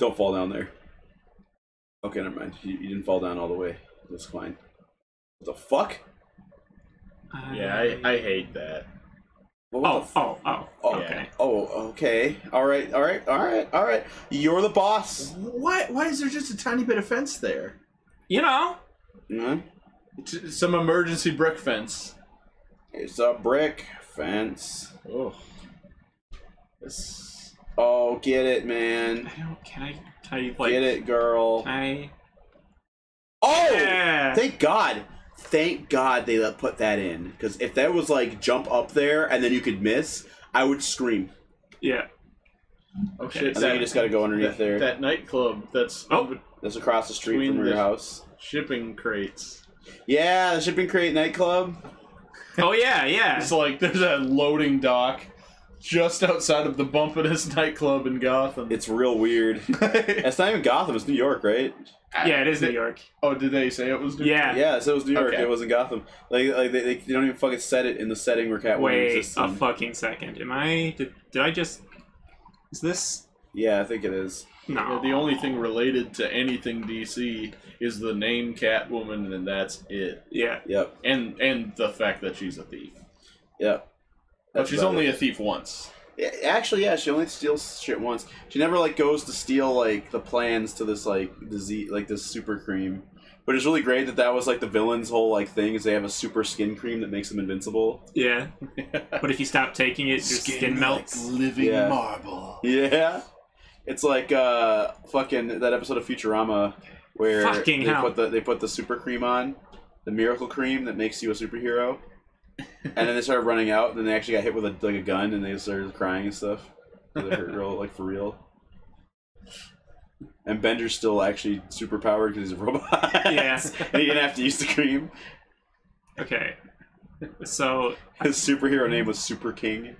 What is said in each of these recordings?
Don't fall down there. Okay, never mind. You didn't fall down all the way. That's fine. What the fuck? Yeah, I hate that. Well, oh, okay. Yeah. Oh, okay. All right. You're the boss. Why is there just a tiny bit of fence there? You know. Mm-hmm. It's some emergency brick fence. It's a brick fence. Oh. This. Oh, get it, man. I don't. Can I like? Get it, girl. Oh! Yeah. Thank God. Thank God they put that in, because if that was like jump up there and then you could miss, I would scream. Yeah. Okay. And then you just got to go underneath there. That nightclub. That's that's across the street from your house. Shipping crates. Yeah, the shipping crate nightclub. Oh yeah, yeah. It's like there's a loading dock just outside of the bumpinest nightclub in Gotham. It's real weird. It's not even Gotham. It's New York, right? Yeah, it is New York. Oh, did they say it was New York? Yeah. Yeah, so it was New York. Okay. It wasn't Gotham. Like they don't even fucking set it in the setting where Catwoman exists. Wait a fucking second. Am I... Did I just... Is this... Yeah, I think it is. No. Well, the only thing related to anything DC is the name Catwoman, and that's it. Yeah. Yep. And the fact that she's a thief. Yep. But she's only a thief once. Actually, yeah, she only steals shit once. She never like goes to steal like the plans to this like disease, like this super cream. But it's really great that that was like the villain's whole like thing is they have a super skin cream that makes them invincible. Yeah. But if you stop taking it, your skin melts. Like living marble. Yeah. It's like fucking that episode of Futurama where they put the super cream on, the miracle cream that makes you a superhero. And then they started running out, and then they actually got hit with a gun, and they started crying and stuff. They hurt real, like for real. And Bender's still actually super powered because he's a robot. Yeah. And he didn't have to use the cream. Okay. So his superhero name was Super King.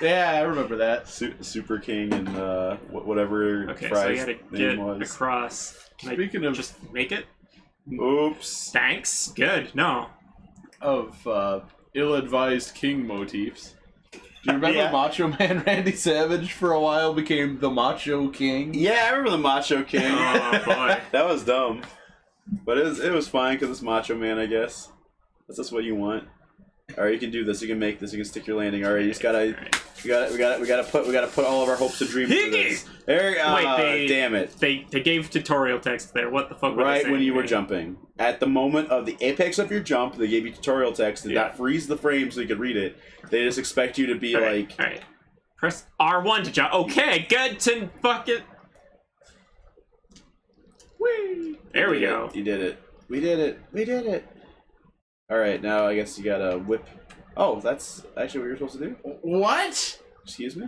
Yeah, I remember that. Super King and whatever. Okay, so I gotta get across. Speaking of, just make it. Oops. Thanks. Good. No. Of ill-advised king motifs. Do you remember Macho Man Randy Savage for a while became the Macho King? Yeah, I remember the Macho King. Oh, boy. That was dumb. But it was fine because it's Macho Man, I guess. That's just what you want. All right, you can do this. You can make this. You can stick your landing. All right, you just gotta, we gotta put all of our hopes and dreams in this. There, wait, damn it! They gave tutorial text there. What the fuck? Were right they when you were jumping, at the moment of the apex of your jump, they gave you tutorial text. Did not freeze the frame so you could read it. They just expect you to be all like, all right, press R1 to jump. Okay, good to fuck it. Whee. There we go. You did it. We did it. We did it. All right, now I guess you gotta whip. Oh, that's actually what you're supposed to do. What? Excuse me.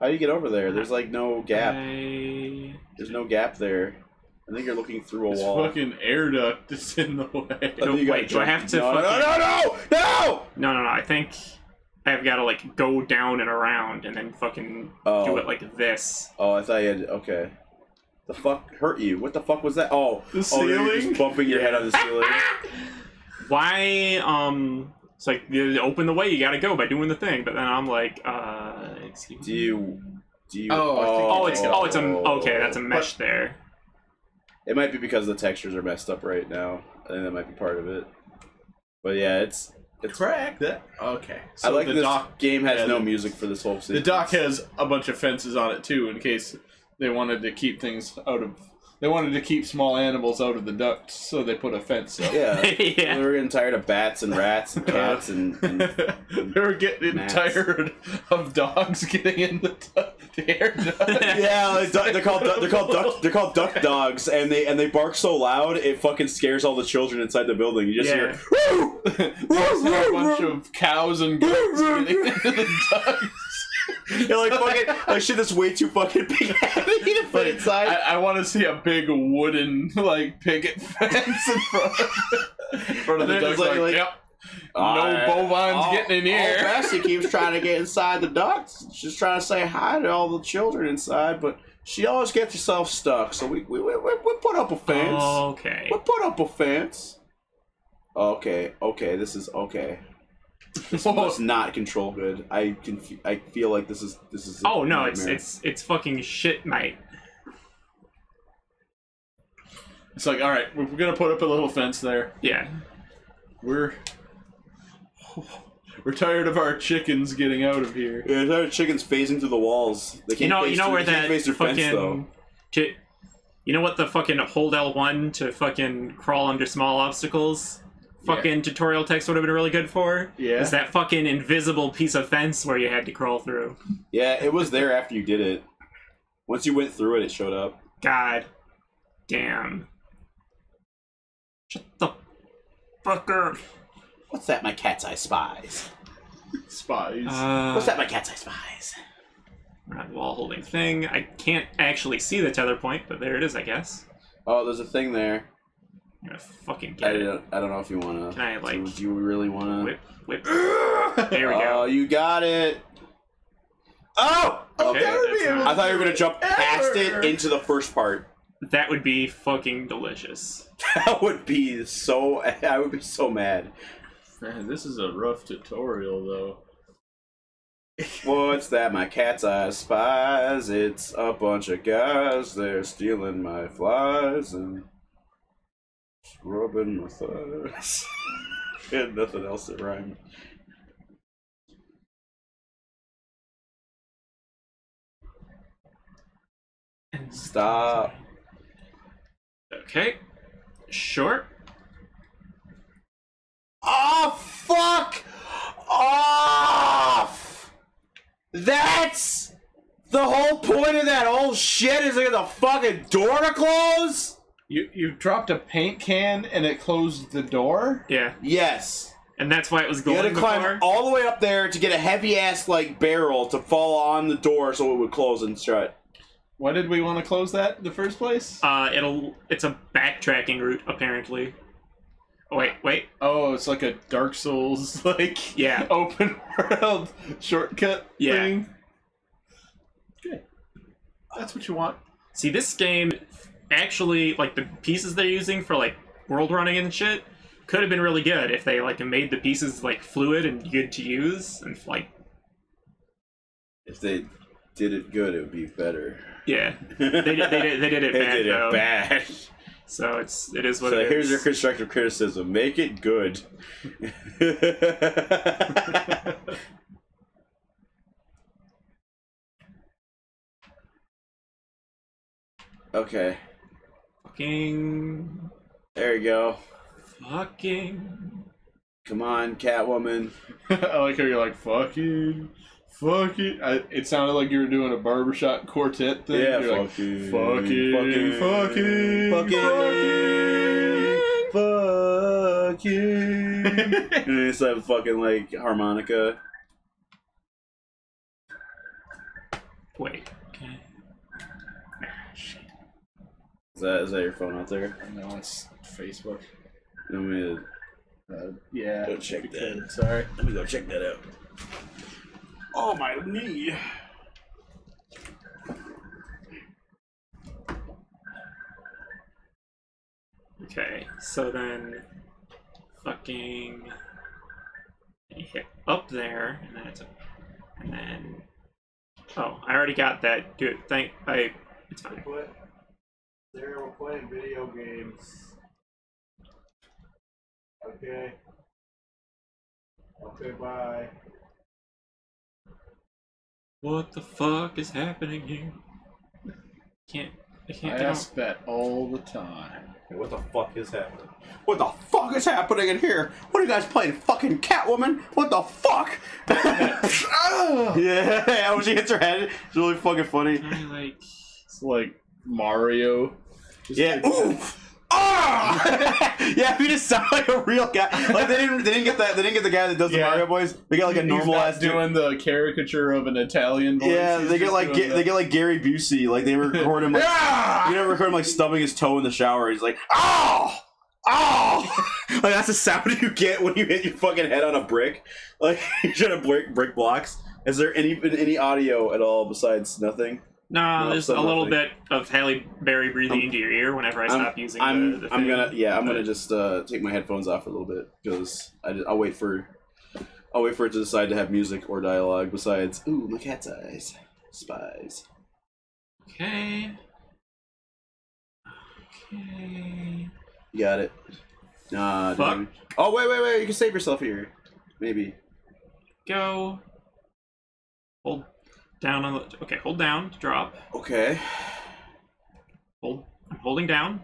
How do you get over there? There's like no gap. There's no gap there. I think you're looking through a wall. This fucking air duct is in the way. Wait, do I have to? No! I think I've got to like go down and around and then fucking do it like this. Oh, I thought you had. Okay. The fuck hurt you? What the fuck was that? Oh, the ceiling. You're just bumping your head on the ceiling. Why, it's like, you open the way, you gotta go by doing the thing, but then I'm like, excuse me. Do you, okay, that's a mesh there. It might be because the textures are messed up right now. I think that might be part of it. But yeah, it's cracked. Okay. So I like this game has no music for this whole sequence. The dock has a bunch of fences on it too, in case they wanted to keep things out of... They wanted to keep small animals out of the ducts, so they put a fence up. Yeah. Yeah. They were getting tired of bats and rats and cats and they were getting tired of dogs getting in the air ducts. Yeah, like, they're called duck dogs, and they bark so loud it fucking scares all the children inside the building. You just hear woo! There's a bunch of cows and goats getting into the ducts. You're like, fucking, like, shit that's way too fucking big to put inside. I want to see a big wooden, like, picket fence in front of the ducks. Like, yep. No bovines getting in here. Bessie keeps trying to get inside the ducks. She's trying to say hi to all the children inside, but she always gets herself stuck. So we put up a fence. Oh, okay. We put up a fence. Okay. This is okay. This was not Control good. I feel like this is. Oh no! Nightmare. It's fucking shit night. It's like, all right, we're gonna put up a little fence there. Yeah. We're tired of our chickens getting out of here. Yeah, tired of chickens phasing through the walls. They can't you know what the fucking hold L1 to fucking crawl under small obstacles fucking tutorial text would have been really good for? Yeah. Is that fucking invisible piece of fence where you had to crawl through. Yeah, it was there after you did it. Once you went through it, it showed up. God damn. Shut the fucker. What's that my cat's eye spies? Spies. What's that my cat's eye spies? That wall holding thing. I can't actually see the tether point, but there it is, I guess. Oh, there's a thing there. I'm gonna fucking get it. I don't know if you wanna. Can I, like... Do you really wanna... Whip. There we go. Oh, you got it! Oh! Okay, I thought you were gonna jump past it into the first part. That would be fucking delicious. That would be so... I would be so mad. Man, this is a rough tutorial, though. What's that? My cat's eye spies. It's a bunch of guys. They're stealing my flies and rubbing my thighs. And nothing else that rhymed. Stop. Okay. Sure. Oh, fuck off! That's the whole point of that whole shit is to get the fucking door to close? You dropped a paint can and it closed the door? Yeah. Yes. And that's why it was golden. You had to climb all the way up there to get a heavy-ass, like, barrel to fall on the door so it would close and shut. Why did we want to close that in the first place? It's a backtracking route, apparently. Oh, wait. Oh, it's like a Dark Souls, like, yeah, open world shortcut thing. Good. That's what you want. See, this game, actually, like, the pieces they're using for, like, world running and shit could have been really good if they, like, made the pieces, like, fluid and good to use. And, like... If they did it good, it would be better. Yeah. They did it bad. So it is what it is. So here's your constructive criticism. Make it good. Okay. Fucking. There you go. Fucking. Come on, Catwoman. I like how you're like, fucking. Fuck it. It sounded like you were doing a barbershop quartet thing. Yeah, fucking, like, fucking. And it's like fucking, like, harmonica. Wait. Okay. Shit. Is that your phone out there? No, it's Facebook. Let me yeah. Go check that. Sorry. Let me go check that out. Oh, my knee. Okay, so then fucking you hit up there and then it's up, and then oh, I already got that. Dude, it's fine. There we're playing video games. Okay. Okay, bye. What the fuck is happening here? I can't ask that all the time. What the fuck is happening? What the fuck is happening in here? What are you guys playing, fucking Catwoman? What the fuck? Yeah, when she hits her head, it's really fucking funny. It's like Mario. Yeah. Oof. Oh! Yeah, we just sound like a real guy. Like they didn't get the guy that does the Mario voice. They got like a normalized doing the caricature of an Italian voice. Yeah, they get like Gary Busey. Like they record him. Like, you know, record him like stubbing his toe in the shower. He's like, oh, oh. Like that's the sound you get when you hit your fucking head on a brick. Like you're trying to break blocks. Is there any audio at all besides nothing? No, there's a little bit of Halle Berry breathing into your ear whenever I stop using the thing. I'm gonna just take my headphones off for a little bit because I'll wait for I'll wait for it to decide to have music or dialogue besides, ooh, my cat's eyes. Spies. Okay. Okay. You got it. Nah, fuck. Oh, wait, you can save yourself here. Maybe. Go. Hold down on the... Okay, hold down to drop. Okay. Hold... I'm holding down.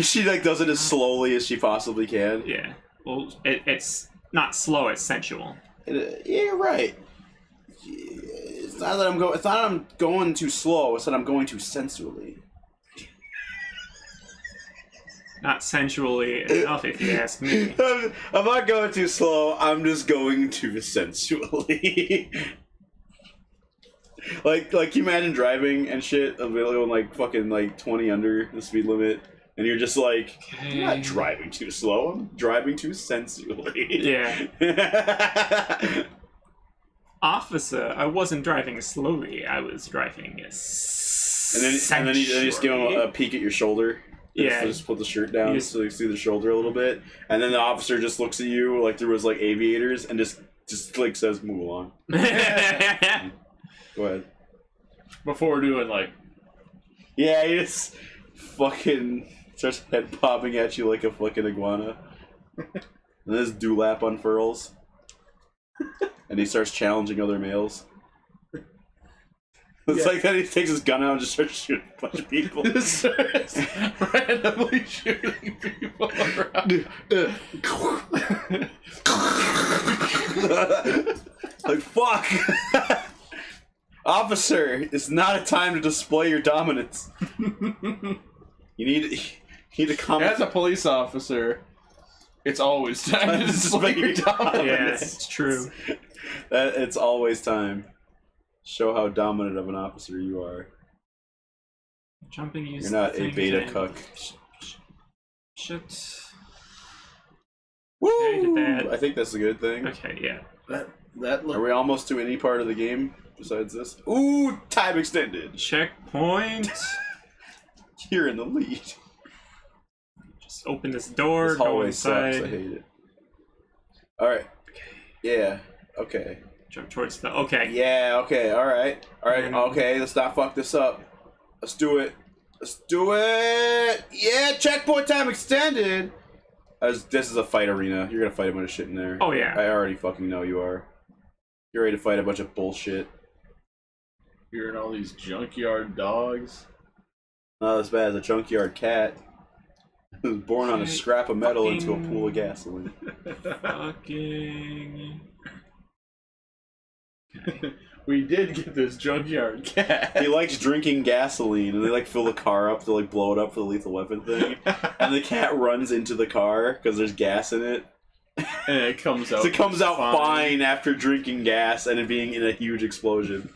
She, like, does it as slowly as she possibly can. Yeah. Well, it's not slow, it's sensual. Yeah, you're right. It's not that I'm going... It's not that I'm going too slow, it's that I'm going too sensually. Not sensually enough, if you ask me. I'm not going too slow, I'm just going too sensually. Like you imagine driving and shit, going like fucking like 20 under the speed limit, and you're just like, okay. I'm not driving too slow, I'm driving too sensually. Yeah. Officer, I wasn't driving slowly, I was driving sensually. And then you just give him a peek at your shoulder. Yeah. Just put the shirt down so you see the shoulder a little bit, and then the officer just looks at you like through his like aviators and just like says, "Move along." Go ahead. Before doing like, yeah, he just fucking starts head popping at you like a fucking iguana, and then his dewlap unfurls, and he starts challenging other males. It's like that he takes his gun out and just starts shooting a bunch of people. Just starts randomly shooting people around. Like, fuck! Officer, it's not a time to display your dominance. You need to come. As a police officer, it's always time to display your dominance. Yeah, it's true. It's always time. Show how dominant of an officer you are. Jumping You're not a beta cuck. Shit. Woo! Okay, did that. I think that's a good thing. Okay, yeah. That look. Are we almost to any part of the game besides this? Ooh, time extended. Checkpoint. You're in the lead. Just open this door. This hallway sucks. I hate it. All right. Yeah. Okay. Jump towards the... Okay. Yeah, okay, alright. Alright, okay, let's not fuck this up. Let's do it. Let's do it! Yeah, checkpoint time extended! This is a fight arena. You're gonna fight a bunch of shit in there. Oh, yeah. I already fucking know you are. You're ready to fight a bunch of bullshit. Hearing all these junkyard dogs. Not as bad as a junkyard cat. Who was born on a scrap of metal into a pool of gasoline. Fucking... We did get this junkyard cat. He likes drinking gasoline, and they like fill the car up to like blow it up for the lethal weapon thing. And the cat runs into the car because there's gas in it, and it comes out. So it comes out fine after drinking gas and it being in a huge explosion.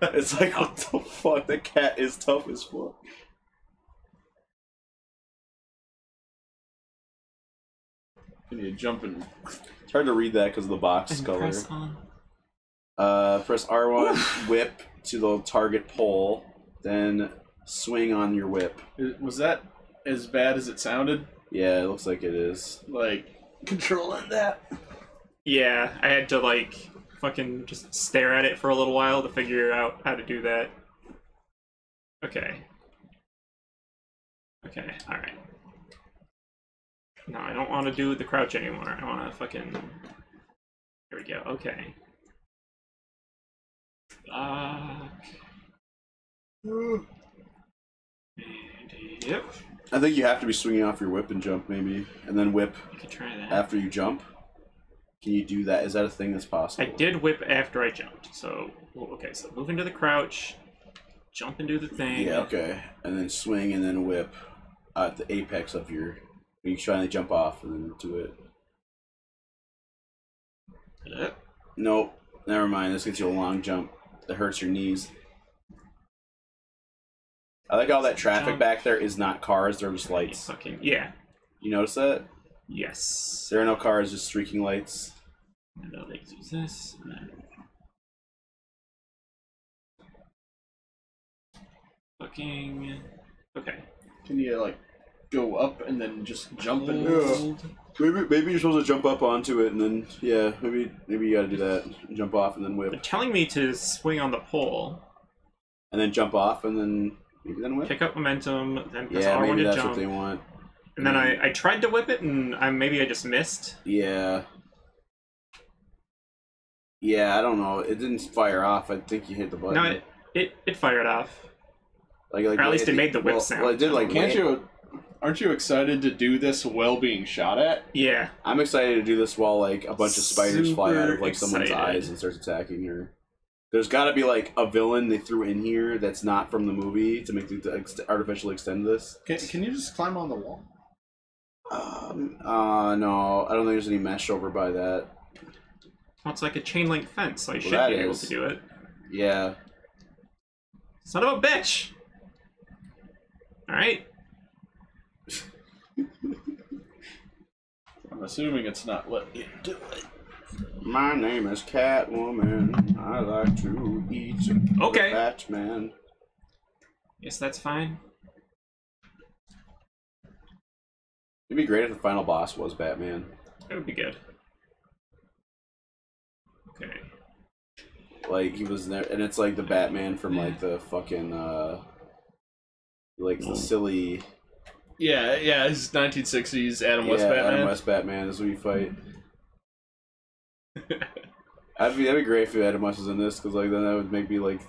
It's like, what the fuck? That cat is tough as fuck. And you jump in. It's hard to read that because of the box color. Press on. Press R1, whip to the target pole, then swing on your whip. Was that as bad as it sounded? Yeah, it looks like it is. Like, controlling that? Yeah, I had to, like, fucking just stare at it for a little while to figure out how to do that. Okay. Okay, alright. No, I don't want to do the crouch anymore. I want to fucking... There we go, okay. Yep. I think you have to be swinging off your whip and jump, maybe, and then whip. You could try that after you jump. Can you do that? Is that a thing that's possible? I did whip after I jumped, so okay. So move into the crouch, jump into the thing. Yeah, okay, and then swing and then whip at the apex of your. You trying to jump off and then do it. Yep. Nope. Never mind. This gets you a long jump. That hurts your knees. I like all that traffic back there is not cars, they're just lights. Yeah. You notice that? Yes. There are no cars, just streaking lights. And I'll use this. Fucking... Okay. Can you, like, go up and then just jump and move. Maybe you're supposed to jump up onto it and then, yeah, maybe you gotta do that. Jump off and then whip. They're telling me to swing on the pole. And then jump off and then, maybe then whip? Pick up momentum, then press R1 to jump. Yeah, maybe that's what they want. And then I tried to whip it and maybe I just missed. Yeah. Yeah, I don't know. It didn't fire off. I think you hit the button. No, it fired off. Like or at least it made the whip sound. Well, it did, like, aren't you excited to do this while being shot at? Yeah. I'm excited to do this while, like, a bunch of spiders fly out of, like, someone's eyes and starts attacking her. There's gotta be, like, a villain they threw in here that's not from the movie to make the artificially extend this. Can you just climb on the wall? No. I don't think there's any mesh over by that. Well, it's like a chain link fence, so I should be able to do it. Yeah. Son of a bitch! Alright. I'm assuming it's not letting you do it. My name is Catwoman. I like to eat Batman. Yes, that's fine. It'd be great if the final boss was Batman. That would be good. Okay. Like, he was there, and it's like the Batman from, like, the fucking, like, the silly... Yeah, yeah, his 1960s Adam West Batman. Adam West Batman is what you fight. That'd be great if Adam West was in this, because, like, then that would make me, like,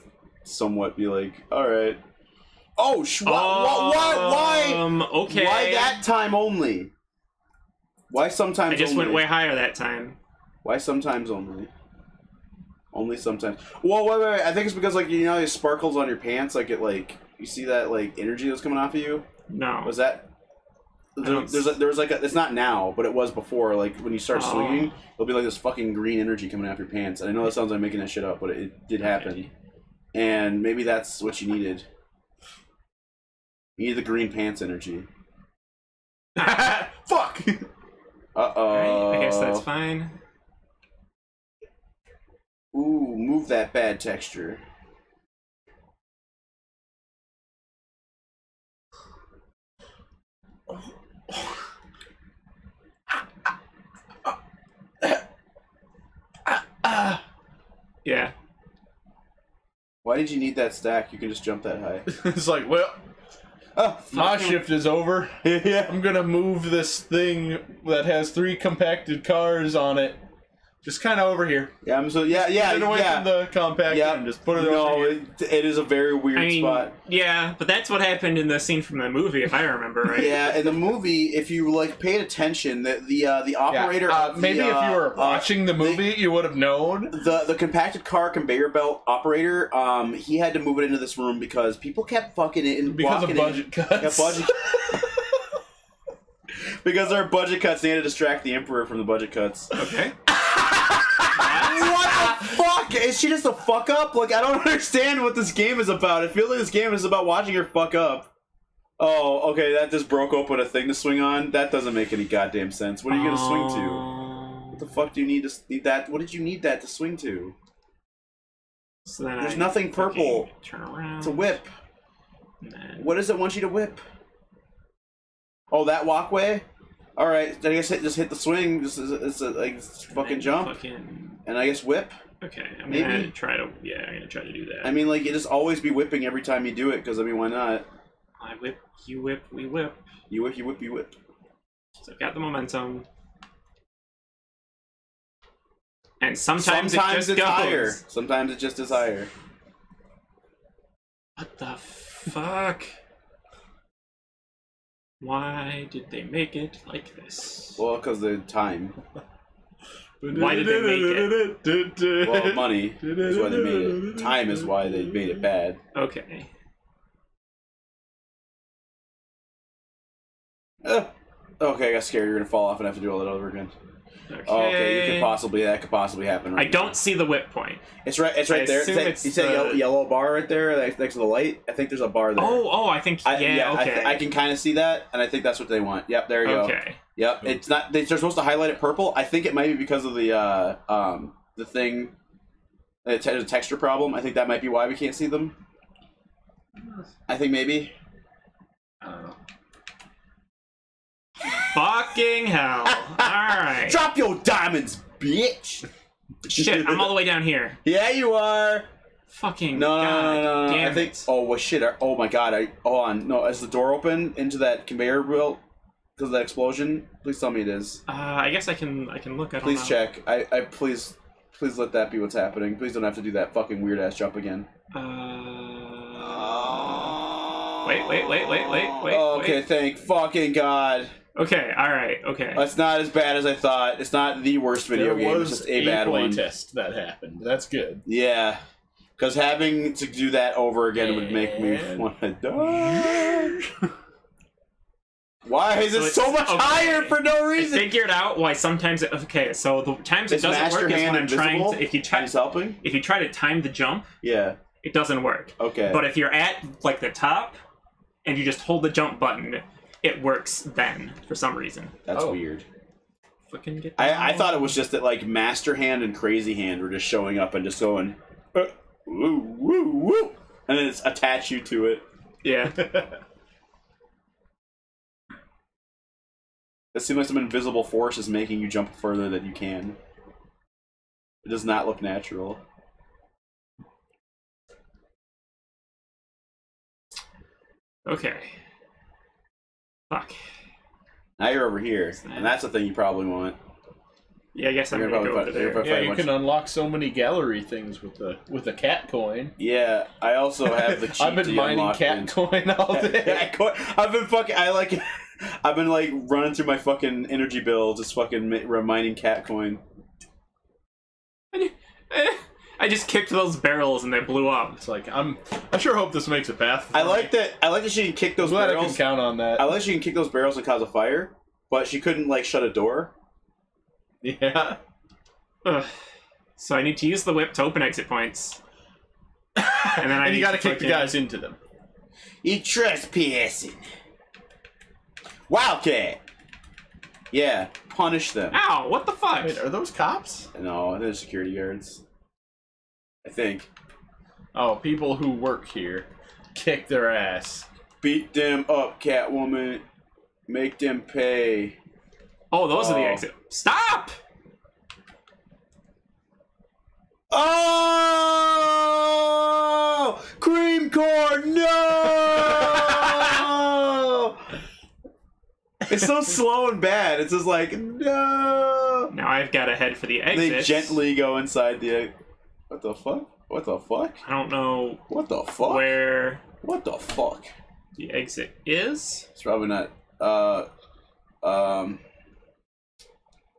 somewhat be like, alright. Oh, why? Okay. Why that time only? Why sometimes only? I just went way higher that time. Why sometimes only? Only sometimes. Well, wait. I think it's because, like, you know, these sparkles on your pants, like, it, like, you see that, like, energy that's coming off of you? No. Was that... There was, like, a... It's not now, but it was before, like, when you start swinging, there'll be, like, this fucking green energy coming off your pants. And I know that sounds like making that shit up, but it did happen. And maybe that's what you needed. You need the green pants energy. Fuck! Alright, I guess that's fine. Ooh, move that bad texture. Yeah. Why did you need that stack? You can just jump that high. It's like, well, my shift is over. Yeah. I'm gonna move this thing that has 3 compacted cars on it. Just kind of over here. Yeah, I'm so get away from the compact and just put it over here. It is a very weird spot. Yeah, but that's what happened in the scene from the movie, if I remember right. Yeah, in the movie, if you like paid attention, the operator if you were watching the movie, you would have known. The compacted car conveyor belt operator, he had to move it into this room because people kept fucking it and because of budget cuts. Because there are budget cuts, they had to distract the Emperor from the budget cuts. Okay. What the fuck? Is she just a fuck up? Like, I don't understand what this game is about. I feel like this game is about watching her fuck up. Oh, okay, that just broke open a thing to swing on. That doesn't make any goddamn sense. What are you gonna swing to? What the fuck do you need to need that? What did you need that to swing to? So then there's nothing purple. Turn around. It's a whip. Then... What does it want you to whip? Oh, that walkway? Alright, I guess just hit the swing. This is it's fucking jump. And I guess whip. Okay, I'm gonna try to. Yeah, I'm gonna try to do that. I mean, like, you just always be whipping every time you do it, because I mean, why not? I whip, you whip, we whip. You whip, you whip, you whip. So I've got the momentum. And sometimes it just goes higher. Sometimes it just is higher. What the fuck? Why did they make it like this? Well, because the time. Why did they make it? Well, money is why they made it. Time is why they made it bad. Okay. Okay, I got scared. You're gonna fall off and have to do all that over again. Okay. Oh, okay, that could possibly happen. Right I don't see the whip point. It's right there. You see the yellow bar right there next to the light? I think there's a bar there. Oh, I think okay. I can kind of see that, and I think that's what they want. Yep, there you go. Okay. Yep, it's not. They're supposed to highlight it purple. I think it might be because of the thing, the texture problem. I think that might be why we can't see them. I think maybe. I don't know. Fucking hell. Alright. Drop your diamonds, bitch. Shit, I'm all the way down here. Yeah, you are. Fucking no, God, no, no, no, no. I think, oh, well, shit. Oh, my God. Hold on. No, is the door open into that conveyor belt because of that explosion? Please tell me it is. I guess I can look. Please check. Please let that be what's happening. Please don't have to do that fucking weird-ass jump again. Wait. Okay, thank fucking God. Okay, alright, okay. It's not as bad as I thought. It's not the worst video game, it's just a bad one. Test that happened. That's good. Yeah. Because having to do that over again would make me want to die. Why is it so much higher for no reason? I figured out why sometimes it... Okay, so the times it doesn't work is when I'm trying to... If you try to time the jump, yeah, it doesn't work. Okay. But if you're at, like, the top, and you just hold the jump button... It works then, for some reason. That's weird. Fucking get that I thought it was just that, like, Master Hand and Crazy Hand were just showing up and just going, woo, woo, woo, and then it's attach you to it. Yeah. It seems like some invisible force is making you jump further than you can. It does not look natural. Okay. Fuck. Now you're over here, and that's the thing you probably want. Yeah, I guess I'm gonna go over there. Yeah, you can unlock so many gallery things with the cat coin. Yeah, I also have the cheat. I've been mining cat coin all day. I've been fucking. I've been like running through my fucking energy bill, just fucking mining cat coin. I just kicked those barrels and they blew up. It's like I sure hope this makes a bath. I like that she can kick those barrels. I can count on that. I like she can kick those barrels and cause a fire, but she couldn't like shut a door. Yeah. Ugh. So I need to use the whip to open exit points. And then you gotta kick the guys into them. You trespassing. Wildcat. Yeah. Punish them. Ow! What the fuck? Wait, are those cops? No, they're security guards. I think. Oh, people who work here. Kick their ass. Beat them up, Catwoman. Make them pay. Oh, those are the exit. Stop! Oh! Cream corn, no! It's so slow and bad. It's just like, no! Now I've got to head for the exit. They gently go inside the... What the fuck? What the fuck? I don't know. What the fuck? Where? What the fuck? The exit is? It's probably not.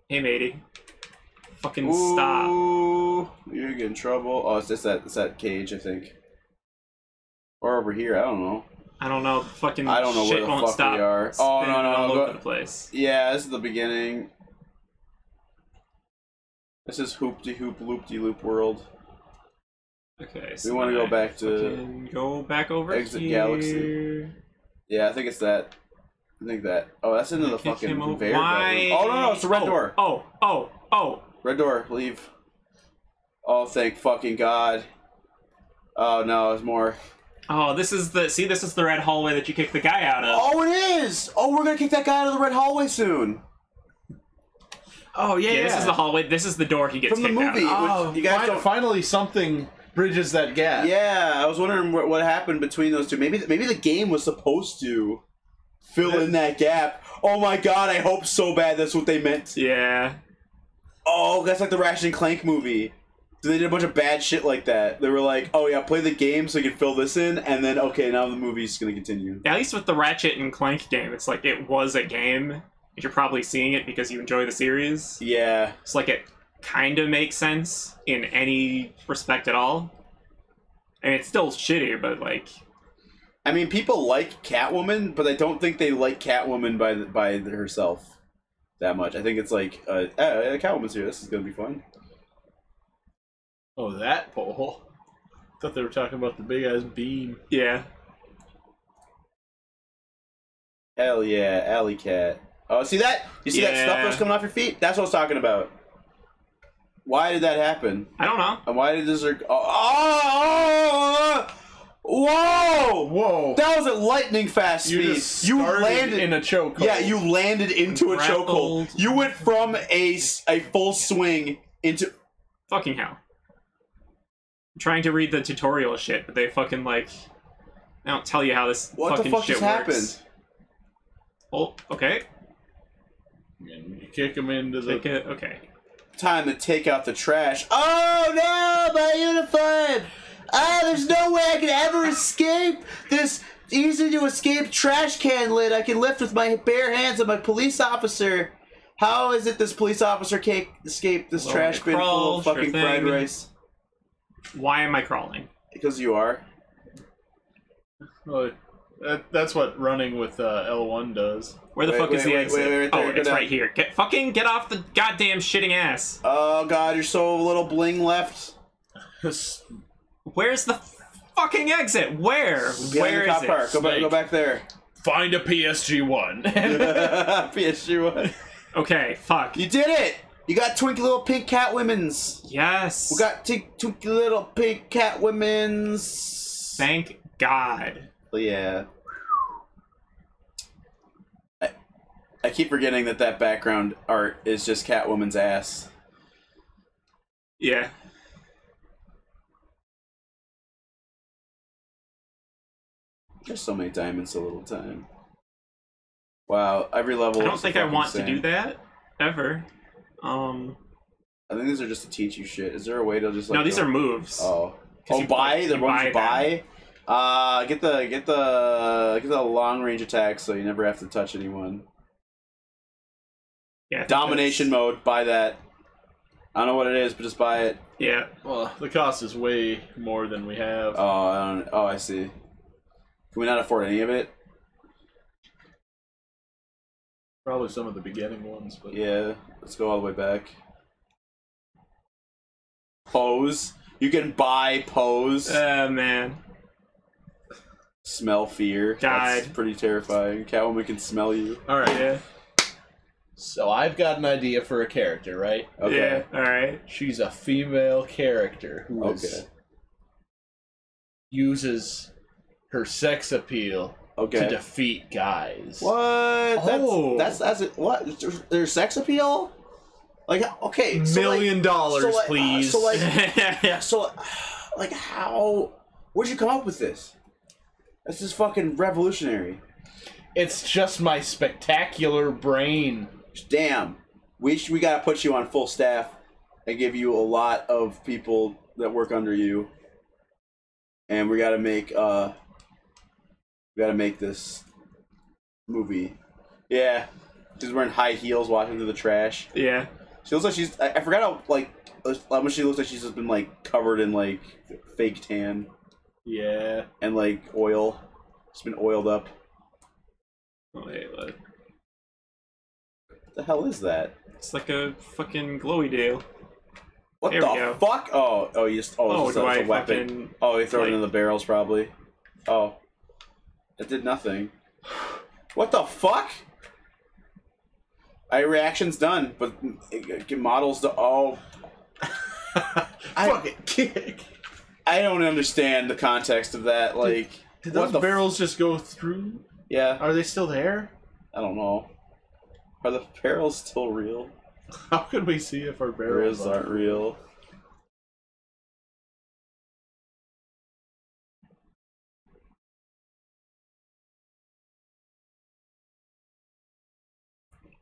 Hey, matey. Fucking stop. You're getting in trouble. Oh, it's just that. It's that cage, I think. Or over here. I don't know. I don't know. Fucking. I don't know shit where the fuck we are. Oh no no no! All over the place. Yeah, this is the beginning. This is hoop de hoop loop de loop world. Okay, so we want to go back to... Go back over Exit here. Galaxy. Yeah, I think it's that. I think that. Oh, that's into the fucking conveyor belt. Oh, no, no, it's the red door. Red door, leave. Oh, thank fucking God. Oh, no, there's more. Oh, this is the... See, this is the red hallway that you kicked the guy out of. Oh, it is! Oh, we're going to kick that guy out of the red hallway soon. Oh, yeah, yeah. This is the hallway. This is the door he gets kicked out. From the movie. Oh, you guys finally something... Bridges that gap. Yeah, I was wondering what happened between those two. Maybe the game was supposed to fill in that gap. Oh my God, I hope so bad that's what they meant. Yeah. Oh, that's like the Ratchet and Clank movie. They did a bunch of bad shit like that. They were like, oh yeah, play the game so you can fill this in, and then, okay, now the movie's going to continue. At least with the Ratchet and Clank game, it's like it was a game. You're probably seeing it because you enjoy the series. Yeah. It's like it... kind of makes sense in any respect at all. I mean, it's still shitty, but like... I mean, people like Catwoman, but I don't think they like Catwoman by herself that much. I think it's like, Catwoman's here, this is gonna be fun. Oh, that pole. I thought they were talking about the big-ass beam. Yeah. Hell yeah, Alley Cat. Oh, see that? You see that stuff that's coming off your feet? That's what I was talking about. Why did that happen? I don't know. And why did this... Whoa! Whoa! That was at lightning fast speed. You landed in a chokehold. Yeah, you landed into a chokehold. You went from a full swing into fucking hell. I'm trying to read the tutorial shit, but they fucking like I don't tell you how this what fucking the fuck shit just works. Happened? Oh, okay. And you kick him into the. Kick it, okay. Time to take out the trash. Oh no, my uniform! Ah, oh, there's no way I can ever escape this easy-to-escape trash can lid I can lift with my bare hands of my police officer. How is it this police officer can't escape this trash bin full of fucking fried rice? Why am I crawling? Because you are. Well, that's what running with L1 does. Where the fuck is the exit? Oh, it's right here. Fucking get off the goddamn shitting ass. Oh, God, you're so little bling left. Where's the fucking exit? Where? Where is it? Go back there. Find a PSG-1. PSG-1. Okay, fuck. You did it! You got Twinkly Little Pink Catwomen's. Yes. We got Twinkly Little Pink Catwomen's. Thank God. Yeah. I keep forgetting that that background art is just Catwoman's ass. Yeah. There's so many diamonds in a little time. Wow, every level. I don't think I want to do that ever. I think these are just to teach you shit. Is there a way to just like no? These are moves. Oh, oh, buy the ones you buy. Get the long range attack so you never have to touch anyone. Yeah. Domination mode. Buy that. I don't know what it is, but just buy it. Yeah. Well, the cost is way more than we have. Oh, I don't. Oh, I see. Can we not afford any of it? Probably some of the beginning ones, but yeah, let's go all the way back. Pose. You can buy pose. Oh, man. Smell fear. Died. That's pretty terrifying. Catwoman can smell you. Alright. Yeah. So I've got an idea for a character, right? Okay. Yeah, alright. She's a female character who uses her sex appeal to defeat guys. What? Oh. That's it. What? There's sex appeal? Like, okay. So $1 million, so please. So, like, how? Where'd you come up with this? This is fucking revolutionary. It's just my spectacular brain. Damn. We gotta put you on full staff and give you a lot of people that work under you. And we gotta make, we gotta make this movie. Yeah. She's wearing high heels, walking through the trash. Yeah. She looks like she's... I forgot how, like... How much she looks like she's just been, like, covered in, like, fake tan. Yeah. And, like, oil. She's been oiled up. Oh, hey, look. What the hell is that? It's like a fucking glowy deal. What the fuck? Oh, you just... Oh, it's a weapon. Oh, you throw it in the barrels, probably. Oh. It did nothing. What the fuck? Reaction's done, but it models the fucking kick. I don't understand the context of that. Like, did those barrels just go through? Yeah. Are they still there? I don't know. Are the barrels still real? How can we see if our barrels aren't real?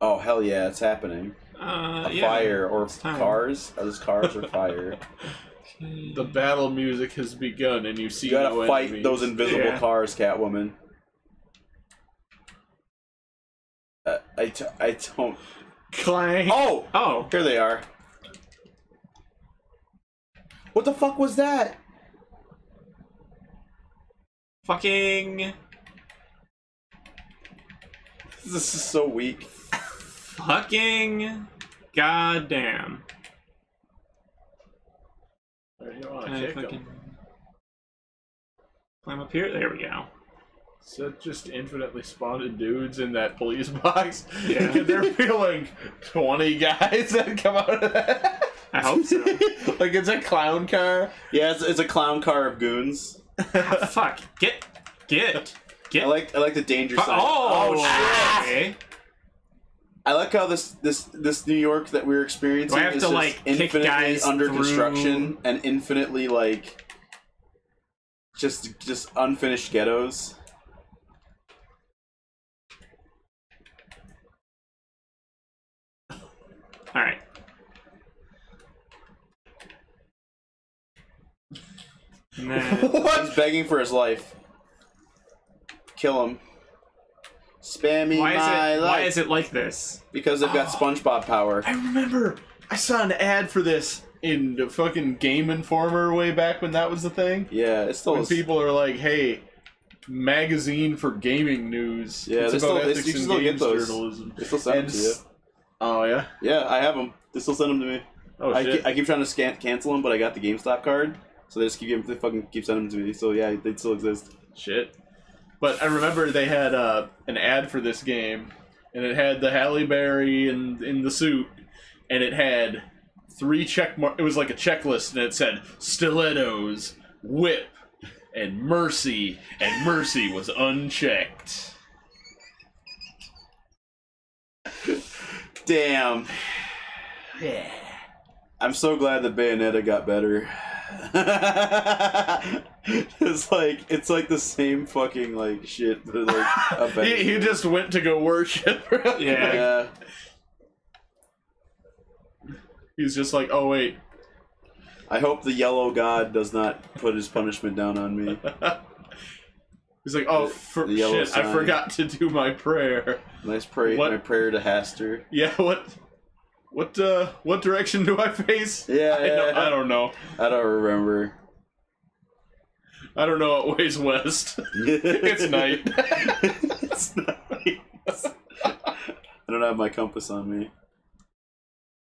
Oh, hell yeah, it's happening. Fire or cars? Are those cars or fire? The battle music has begun, and you see you gotta fight enemies. Those invisible cars, Catwoman. I don't... Clang! Oh! Oh! Here they are. What the fuck was that? Fucking... This is so weak. Fucking goddamn. Can I fucking climb up here? There we go. So just infinitely spotted dudes in that police box. Yeah. There be like 20 guys that come out of that. I hope so. Like it's a clown car. Yeah, it's a clown car of goons. Fuck. Get. I like the danger side. Oh shit. Okay. I like how this New York that we're experiencing is just like infinitely under construction and infinitely like just unfinished ghettos. All right. What? He's begging for his life. Kill him. Spam me my life. Why is it like this? Because they've got SpongeBob power. I remember. I saw an ad for this in the fucking Game Informer way back when that was the thing. Yeah, it's still. When people are like, "Hey, magazine for gaming news." Yeah, it's about ethics and games journalism. They still send them to you. Oh yeah. Yeah, I have them. They still send them to me. Oh shit. I keep trying to cancel them, but I got the GameStop card. So they just keep sending them to me. So yeah, they still exist. Shit. But I remember they had an ad for this game, and it had the Halle Berry in the suit, and it had 3 check marks. It was like a checklist, and it said stilettos, whip, and mercy was unchecked. Damn. Yeah. I'm so glad that Bayonetta got better. It's like the same fucking like shit, but like a bad he just went to go worship. Yeah. He's just like, oh wait. I hope the yellow god does not put his punishment down on me. He's like, oh shit, I forgot to do my prayer. Nice prayer, my prayer to Haster. Yeah, what direction do I face? Yeah, I don't know. I don't remember. I don't know what ways west. It's night. It's night. I don't have my compass on me.